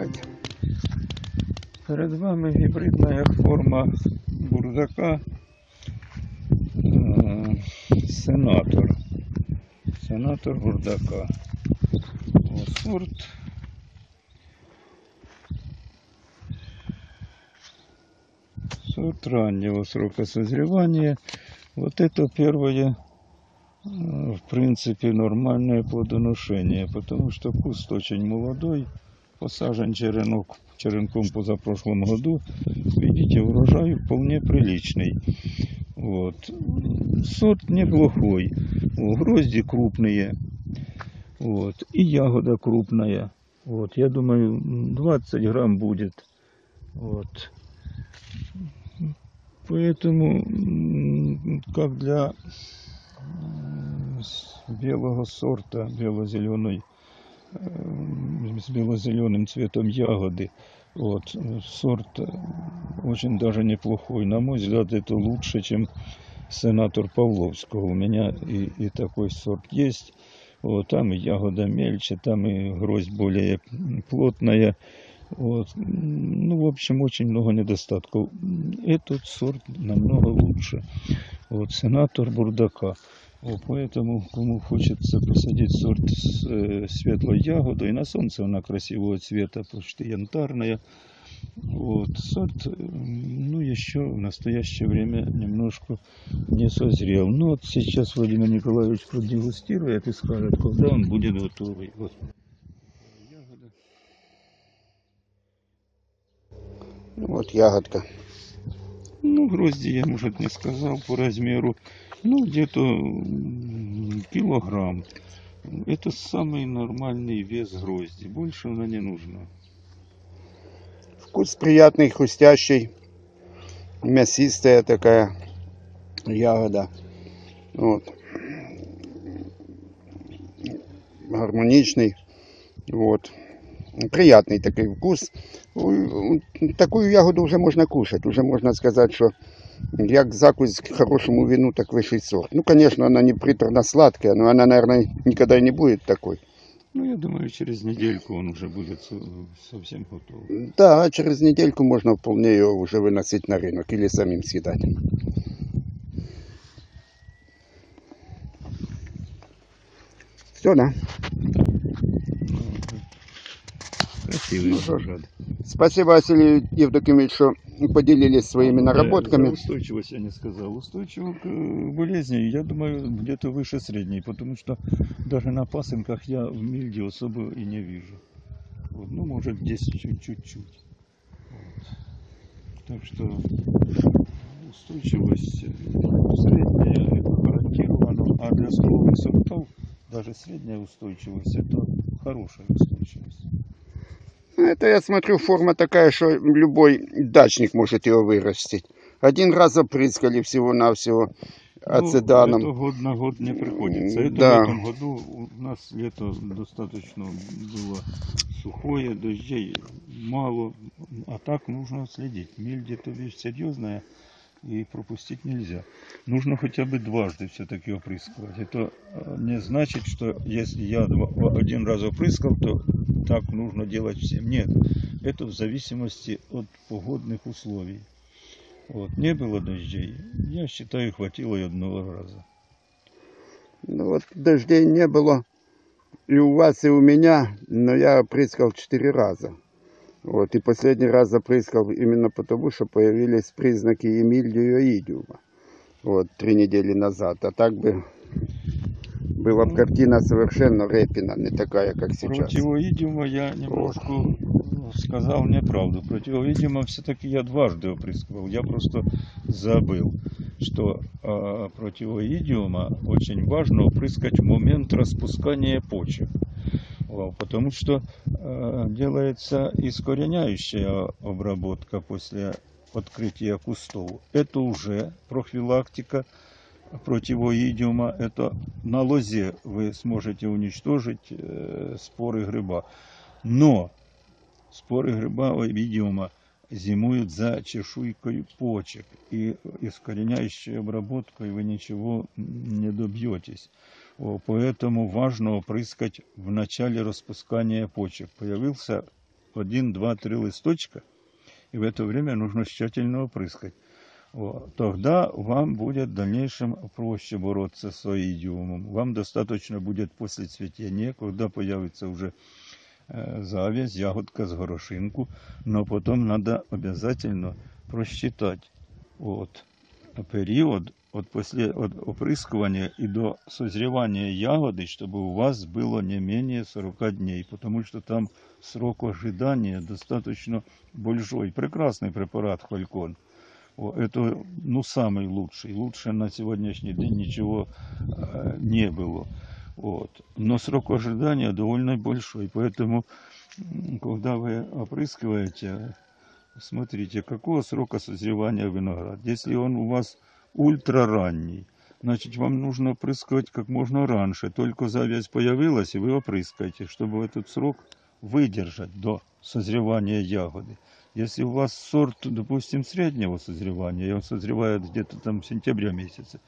давайте. Перед вами гібридна форма бурдака сенатор. Сенатор бурдака. Ось сорт. Сорт раннего срока созревания. Вот это первое, в принципе, нормальное плодоношение, потому что куст очень молодой, посажен черенком позапрошлом году. Видите, урожай вполне приличный. Вот. Сорт неплохой. Грозди крупные. Вот. И ягода крупная. Вот. Я думаю, 20 грамм будет. Вот. Поэтому, как для белого сорта, бело-зеленой, с бело-зеленым цветом ягоды, вот, сорт очень даже неплохой. На мой взгляд, это лучше, чем сенатор Павловского. У меня и такой сорт есть. Вот, там и ягода мельче, там и гроздь более плотная. Вот. Ну, в общем, очень много недостатков. Этот сорт намного лучше. Вот, сенатор бурдака. Вот, поэтому, кому хочется посадить сорт с светлой ягодой, на солнце она красивого цвета, почти янтарная. Вот, сорт, ну, еще в настоящее время немножко не созрел. Но вот сейчас Владимир Николаевич продегустирует и скажет, когда он будет готовый. Вот. Вот ягодка. Ну, грозди я, может, не сказал по размеру. Ну, где-то килограмм. Это самый нормальный вес грозди. Больше она не нужна. Вкус приятный, хрустящий. Мясистая такая ягода. Вот. Гармоничный. Вот. Приятный такой вкус. Такую ягоду уже можно кушать. Уже можно сказать, что как закусь к хорошему вину, так высший сорт. Ну, конечно, она не приторно-сладкая, но она, наверное, никогда и не будет такой. Ну, я думаю, через недельку он уже будет совсем готов. Да, через недельку можно вполне ее уже выносить на рынок или самим съедать. Все, да? Ну, спасибо, Василий Евдокимович, что поделились своими наработками. Да, устойчивость я не сказал. Устойчивость к болезни, я думаю, где-то выше средней, потому что даже на пасынках я в Эмильдии особо и не вижу. Вот, ну, может, здесь чуть-чуть. Вот. Так что устойчивость средняя гарантирована, а для склонных сортов даже средняя устойчивость — это хорошая устойчивость. Это, я смотрю, форма такая, что любой дачник может его вырастить. Один раз опрыскали всего-навсего ациданом. Ну, это год на год не приходится. Это да. В этом году у нас лето достаточно было сухое, дождей мало. А так нужно следить. Мильдия — это вещь серьезная, и пропустить нельзя. Нужно хотя бы дважды все-таки опрыскивать. Это не значит, что если я один раз опрыскал, то так нужно делать всем. Нет, это в зависимости от погодных условий. Вот. Не было дождей, я считаю, хватило и одного раза. Ну вот дождей не было и у вас, и у меня, но я опрыскал 4 раза. Вот. И последний раз запрыскал именно потому, что появились признаки Эмильдии и оидиума. Вот, 3 недели назад. А так бы была бы картина совершенно репина, не такая, как сейчас. Против оидиума я немножко сказал неправду. Против оидиума все-таки я дважды опрыскивал. Я просто забыл, что против оидиума очень важно опрыскать в момент распускания почек. Потому что делается искореняющая обработка после открытия кустов. Это уже профилактика против оидиума. Это на лозе вы сможете уничтожить споры гриба. Но споры гриба оидиума зимуют за чешуйкой почек. И искореняющей обработкой вы ничего не добьетесь. Поэтому важно опрыскать в начале распускания почек. Появился один, два, три листочка, и в это время нужно тщательно опрыскать. Вот. Тогда вам будет в дальнейшем проще бороться с оидиумом. Вам достаточно будет после цветения, когда появится уже завязь, ягодка с горошинку, но потом надо обязательно просчитать вот период после опрыскивания и до созревания ягоды, чтобы у вас было не менее 40 дней, потому что там срок ожидания достаточно большой. Прекрасный препарат Халькон. Это, ну, самый лучший. Лучше на сегодняшний день ничего не было. Вот. Но срок ожидания довольно большой. Поэтому, когда вы опрыскиваете, смотрите, какого срока созревания виноград. Если он у вас ультраранний, значит, вам нужно опрыскивать как можно раньше. Только завязь появилась, и вы опрыскаете, чтобы этот срок выдержать до созревания ягоды. Если у вас сорт, допустим, среднего созревания, и он созревает где-то там в сентябре месяце,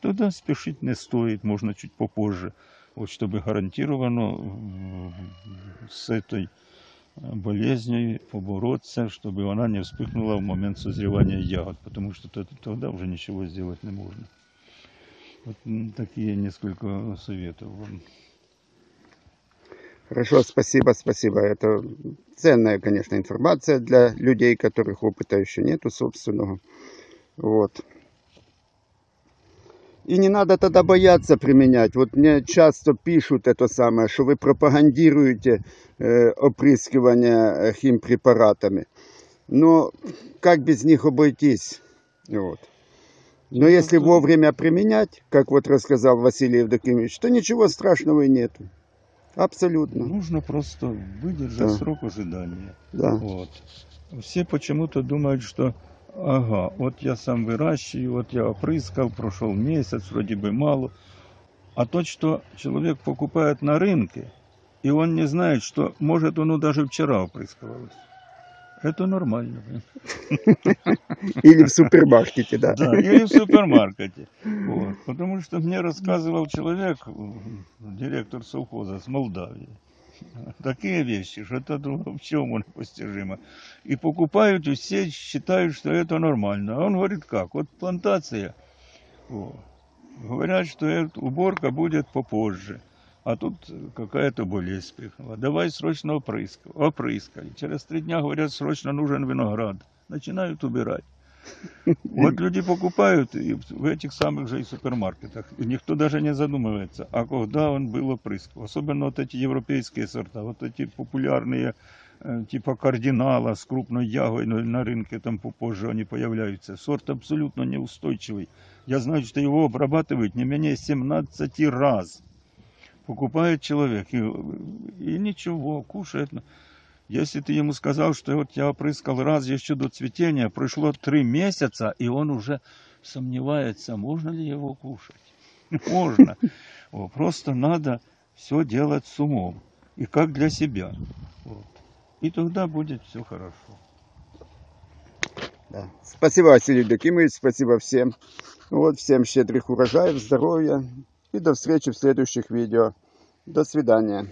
тогда спешить не стоит, можно чуть попозже, вот, чтобы гарантированно с этой болезнью побороться, чтобы она не вспыхнула в момент созревания ягод, потому что тогда уже ничего сделать не можно. Вот такие несколько советов вам. Хорошо, спасибо, спасибо. Это ценная, конечно, информация для людей, которых опыта еще нету собственного. Вот. И не надо тогда бояться применять. Вот мне часто пишут это самое, что вы пропагандируете опрыскивание химпрепаратами. Но как без них обойтись? Вот. Но если вовремя применять, как вот рассказал Василий Евдокимович, то ничего страшного и нету. Абсолютно. Нужно просто выдержать срок ожидания. Да. Вот. Все почему-то думают, что ага, вот я сам выращиваю, вот я опрыскал, прошел месяц, вроде бы мало. А то, что человек покупает на рынке, и он не знает, что может оно даже вчера опрыскивалось. Это нормально. Или в супермаркете, да. Да, или в супермаркете. Вот. Потому что мне рассказывал человек, директор совхоза с Молдавии, такие вещи, что это вообще уму непостижимо. И покупают, и все считают, что это нормально. А он говорит, как? Вот плантация. Вот. Говорят, что эта уборка будет попозже. А тут какая-то болезнь спихнула. Давай срочно опрыскай. Через 3 дня, говорят, срочно нужен виноград. Начинают убирать. Вот люди покупают и в этих самых же и супермаркетах. И никто даже не задумывается, а когда он был опрыскан. Особенно вот эти европейские сорта, вот эти популярные, типа кардинала с крупной ягой на рынке, там попозже они появляются. Сорт абсолютно неустойчивый. Я знаю, что его обрабатывают не менее 17 раз. Покупает человек и ничего, кушает. Если ты ему сказал, что вот я опрыскал раз еще до цветения, прошло 3 месяца, и он уже сомневается, можно ли его кушать. Можно. Просто надо все делать с умом. И как для себя. И тогда будет все хорошо. Да. Спасибо, Василий Евдокимович, спасибо всем. Вот, всем щедрых урожаев, здоровья. И до встречи в следующих видео. До свидания.